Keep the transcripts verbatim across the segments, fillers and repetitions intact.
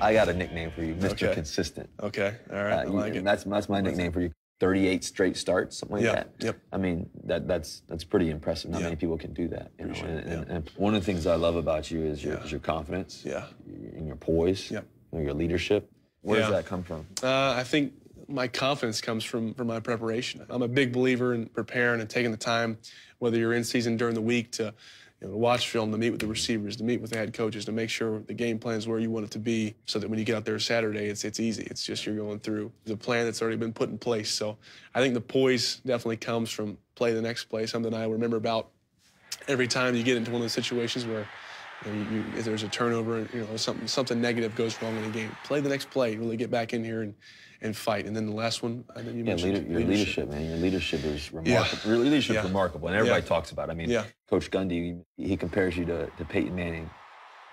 I got a nickname for you, Mister Okay. Consistent. Okay, all right, uh, I like you, it. That's, that's my nickname for you. thirty-eight straight starts, something like yep. that. Yep. I mean, that that's that's pretty impressive. Not yep. many people can do that. You know? and, and, yep. and one of the things I love about you is your, yeah. is your confidence yeah. and your poise, yep. and your leadership. Where yeah. does that come from? Uh, I think my confidence comes from, from my preparation. I'm a big believer in preparing and taking the time, whether you're in season during the week, to You know, to watch film, to meet with the receivers, to meet with the head coaches, to make sure the game plan is where you want it to be so that when you get out there Saturday, it's it's easy. It's just you're going through the plan that's already been put in place. So I think the poise definitely comes from play the next play, something I remember about every time you get into one of those situations where you know, you, you, if there's a turnover and you know, something, something negative goes wrong in the game. Play the next play, really get back in here and, and fight. And then the last one, I think you yeah, mentioned. Leader, your leadership. leadership, man. Your leadership is remarkable. Your yeah. leadership is yeah. remarkable, and everybody yeah. talks about it. I mean, yeah. Coach Gundy, he compares you to, to Peyton Manning,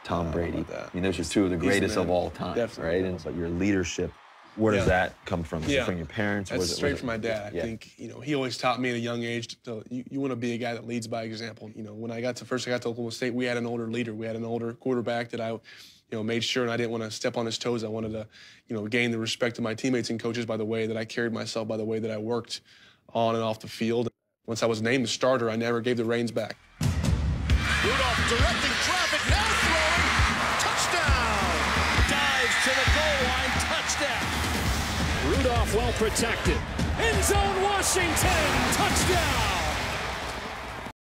Tom Brady. I, I mean, those are two of the greatest of all time, Definitely. right? And it's like your leadership, where yeah. does that come from? Is yeah. it from your parents? That's straight it, from my dad. Yeah. I think, you know, he always taught me at a young age, to, you, you want to be a guy that leads by example. You know, when I got to, first I got to Oklahoma State, we had an older leader. We had an older quarterback that I, you know, made sure, and I didn't want to step on his toes. I wanted to, you know, gain the respect of my teammates and coaches by the way that I carried myself, by the way that I worked on and off the field. Once I was named the starter, I never gave the reins back. Rudolph directing traffic, now throwing, touchdown! Dives to the goal line, touchdown! Rudolph well protected. End zone, Washington, touchdown!